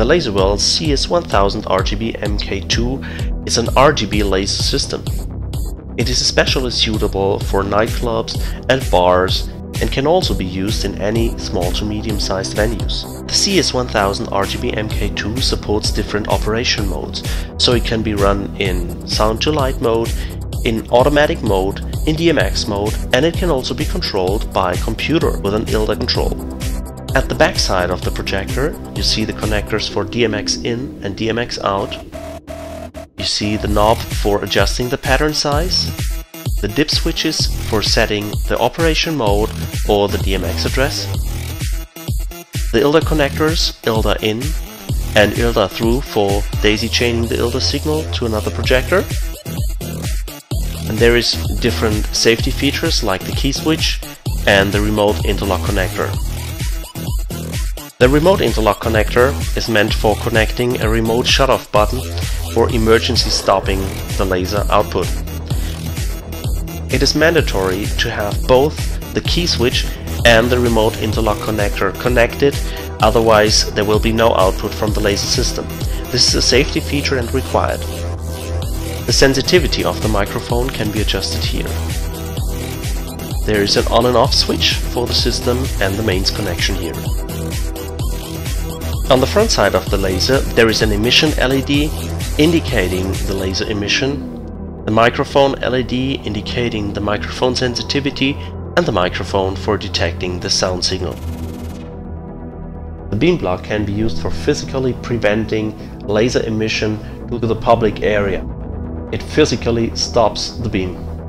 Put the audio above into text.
The Laserworld CS1000RGB-MK2 is an RGB laser system. It is especially suitable for nightclubs and bars and can also be used in any small to medium-sized venues. The CS1000RGB-MK2 supports different operation modes, so it can be run in sound to light mode, in automatic mode, in DMX mode, and it can also be controlled by computer with an ILDA control. At the backside of the projector, you see the connectors for DMX in and DMX out. You see the knob for adjusting the pattern size, the dip switches for setting the operation mode or the DMX address, the ILDA connectors, ILDA in and ILDA through for daisy chaining the ILDA signal to another projector. And there is different safety features like the key switch and the remote interlock connector. The remote interlock connector is meant for connecting a remote shutoff button for emergency stopping the laser output. It is mandatory to have both the key switch and the remote interlock connector connected, otherwise there will be no output from the laser system. This is a safety feature and required. The sensitivity of the microphone can be adjusted here. There is an on and off switch for the system and the mains connection here. On the front side of the laser there is an emission LED indicating the laser emission, the microphone LED indicating the microphone sensitivity and the microphone for detecting the sound signal. The beam block can be used for physically preventing laser emission to the public area. It physically stops the beam.